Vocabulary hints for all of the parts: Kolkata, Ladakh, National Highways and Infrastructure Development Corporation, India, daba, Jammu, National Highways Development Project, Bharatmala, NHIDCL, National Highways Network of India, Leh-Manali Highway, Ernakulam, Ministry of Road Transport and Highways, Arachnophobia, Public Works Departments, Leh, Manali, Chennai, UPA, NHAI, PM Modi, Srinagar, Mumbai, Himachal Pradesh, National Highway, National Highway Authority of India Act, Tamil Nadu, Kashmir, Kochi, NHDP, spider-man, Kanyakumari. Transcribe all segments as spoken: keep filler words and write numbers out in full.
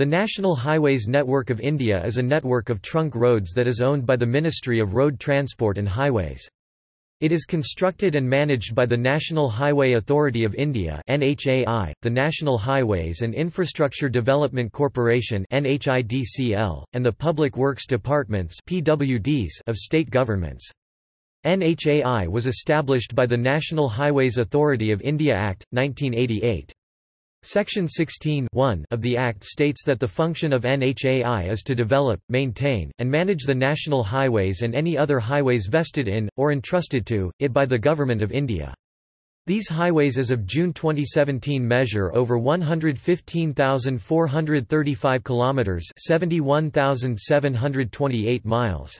The National Highways Network of India is a network of trunk roads that is owned by the Ministry of Road Transport and Highways. It is constructed and managed by the National Highway Authority of India (N H A I), the National Highways and Infrastructure Development Corporation (N H I D C L), and the Public Works Departments (P W Ds) of state governments. N H A I was established by the National Highways Authority of India Act, nineteen eighty-eight. Section sixteen point one of the Act states that the function of N H A I is to develop, maintain, and manage the national highways and any other highways vested in, or entrusted to, it by the Government of India. These highways as of June twenty seventeen measure over one hundred fifteen thousand four hundred thirty-five kilometres (seventy-one thousand seven hundred twenty-eight miles).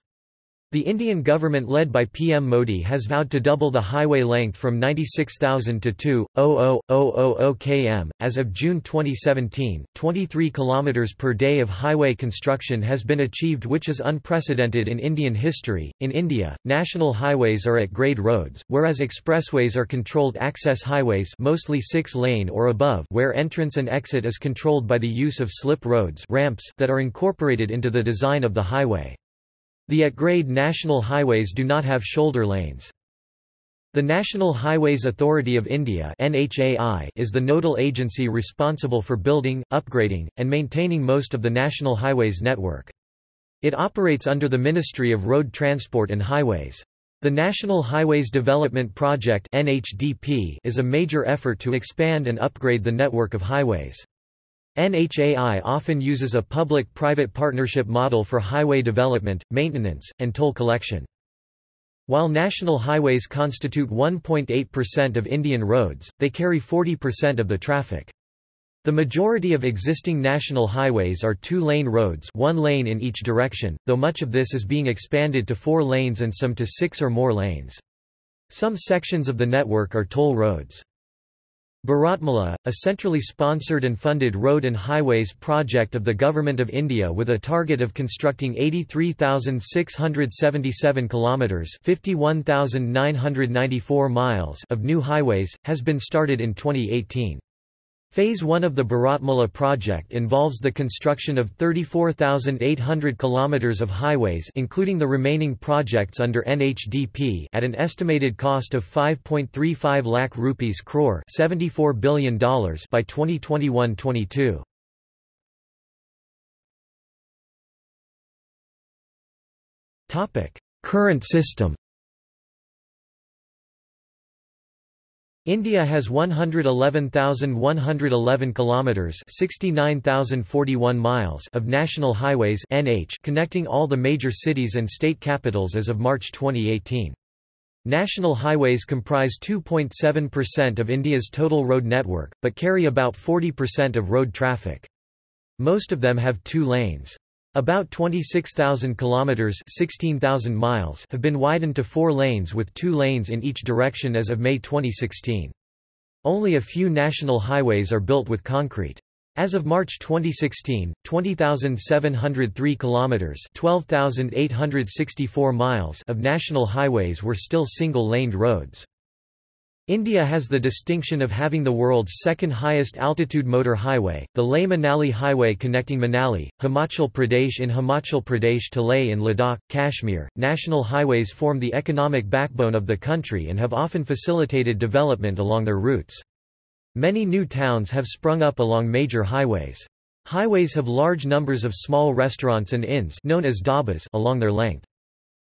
The Indian government led by P M Modi has vowed to double the highway length from ninety-six thousand to two thousand kilometers. As of June twenty seventeen, twenty-three kilometers per day of highway construction has been achieved, which is unprecedented in Indian history. In India, national highways are at grade roads, whereas expressways are controlled access highways, mostly six-lane or above, where entrance and exit is controlled by the use of slip roads, ramps that are incorporated into the design of the highway. The at-grade national highways do not have shoulder lanes. The National Highways Authority of India (N H A I) is the nodal agency responsible for building, upgrading, and maintaining most of the national highways network. It operates under the Ministry of Road Transport and Highways. The National Highways Development Project (N H D P) is a major effort to expand and upgrade the network of highways. N H A I often uses a public-private partnership model for highway development, maintenance, and toll collection. While national highways constitute one point eight percent of Indian roads, they carry forty percent of the traffic. The majority of existing national highways are two-lane roads, one lane in each direction, though much of this is being expanded to four lanes and some to six or more lanes. Some sections of the network are toll roads. Bharatmala, a centrally sponsored and funded road and highways project of the Government of India with a target of constructing eighty-three thousand six hundred seventy-seven kilometers (fifty-one thousand nine hundred ninety-four miles) of new highways, has been started in twenty eighteen. Phase one of the Bharatmala project involves the construction of thirty-four thousand eight hundred kilometers of highways, including the remaining projects under N H D P, at an estimated cost of five point three five lakh rupees crore, seventy-four billion dollars, by twenty twenty-one twenty-two. Topic: Current system. India has one hundred eleven thousand one hundred eleven kilometers, sixty-nine thousand forty-one miles of national highways (N H) connecting all the major cities and state capitals as of March twenty eighteen. National highways comprise two point seven percent of India's total road network but carry about forty percent of road traffic. Most of them have two lanes. About twenty-six thousand kilometers (sixteen thousand miles) have been widened to four lanes with two lanes in each direction as of May twenty sixteen. Only a few national highways are built with concrete. As of March twenty sixteen, twenty thousand seven hundred three kilometers (twelve thousand eight hundred sixty-four miles) of national highways were still single-laned roads. India has the distinction of having the world's second highest altitude motor highway, the Leh-Manali Highway connecting Manali, Himachal Pradesh in Himachal Pradesh to Leh in Ladakh, Kashmir. National highways form the economic backbone of the country and have often facilitated development along their routes. Many new towns have sprung up along major highways. Highways have large numbers of small restaurants and inns known as dabas along their length.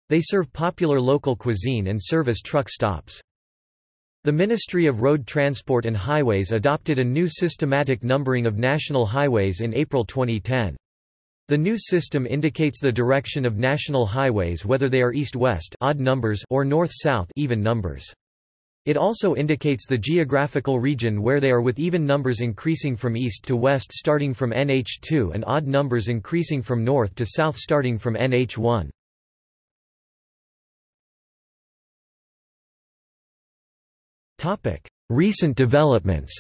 They serve popular local cuisine and serve as truck stops. The Ministry of Road Transport and Highways adopted a new systematic numbering of national highways in April twenty ten. The new system indicates the direction of national highways whether they are east-west odd numbers or north-south even numbers. It also indicates the geographical region where they are with even numbers increasing from east to west starting from N H two and odd numbers increasing from north to south starting from N H one. Recent developments.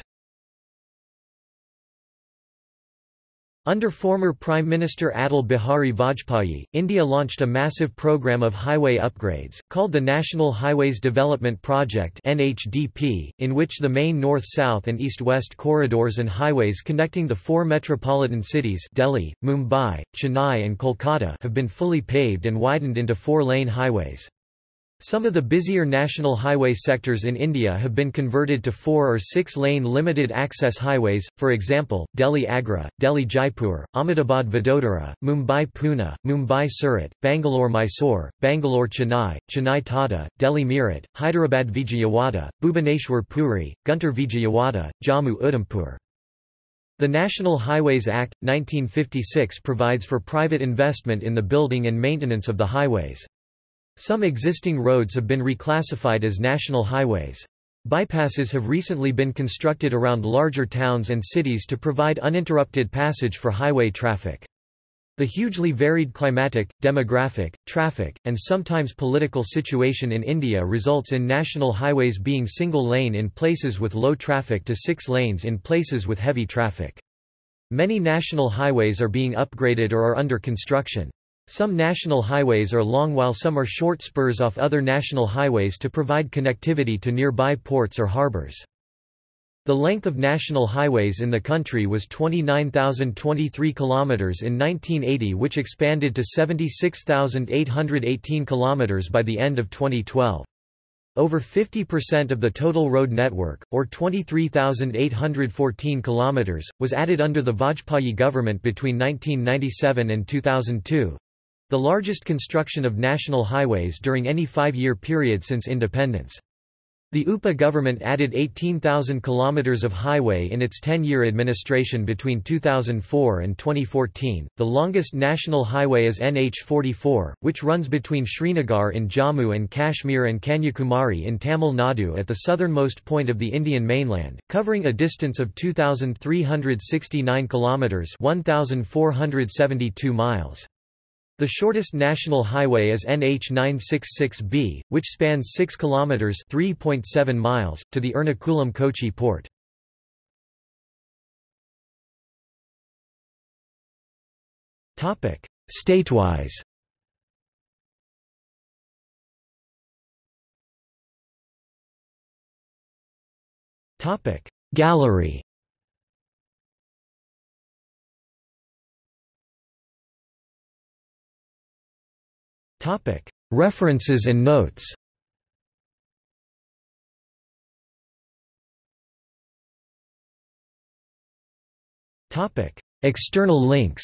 Under former Prime Minister Atal Bihari Vajpayee, India launched a massive program of highway upgrades, called the National Highways Development Project (N H D P), in which the main north-south and east-west corridors and highways connecting the four metropolitan cities Delhi, Mumbai, Chennai and Kolkata have been fully paved and widened into four-lane highways. Some of the busier national highway sectors in India have been converted to four- or six-lane limited-access highways, for example, Delhi-Agra, Delhi-Jaipur, Ahmedabad-Vadodara, Mumbai-Pune, Mumbai-Surat, Bangalore-Mysore, Bangalore-Chennai, Chennai-Tata, Delhi-Meerut, Hyderabad-Vijayawada, Bhubaneswar-Puri, Guntur-Vijayawada, Jammu-Udhampur. The National Highways Act, nineteen fifty-six provides for private investment in the building and maintenance of the highways. Some existing roads have been reclassified as national highways. Bypasses have recently been constructed around larger towns and cities to provide uninterrupted passage for highway traffic. The hugely varied climatic, demographic, traffic, and sometimes political situation in India results in national highways being single lane in places with low traffic to six lanes in places with heavy traffic. Many national highways are being upgraded or are under construction. Some national highways are long while some are short spurs off other national highways to provide connectivity to nearby ports or harbours. The length of national highways in the country was twenty-nine thousand twenty-three kilometres in nineteen eighty, which expanded to seventy-six thousand eight hundred eighteen kilometres by the end of twenty twelve. Over fifty percent of the total road network, or twenty-three thousand eight hundred fourteen kilometres, was added under the Vajpayee government between nineteen ninety-seven and two thousand two. The largest construction of national highways during any five-year period since independence. The U P A government added eighteen thousand kilometers of highway in its ten-year administration between two thousand four and twenty fourteen. The longest national highway is N H forty-four, which runs between Srinagar in Jammu and Kashmir and Kanyakumari in Tamil Nadu at the southernmost point of the Indian mainland, covering a distance of two thousand three hundred sixty-nine kilometers (one thousand four hundred seventy-two miles). The shortest national highway is N H nine sixty-six B, which spans six kilometers (three point seven miles) to the Ernakulam Kochi port. Topic: Statewise. Topic: Gallery. References and notes. External links.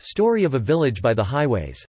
Story of a village by the highways.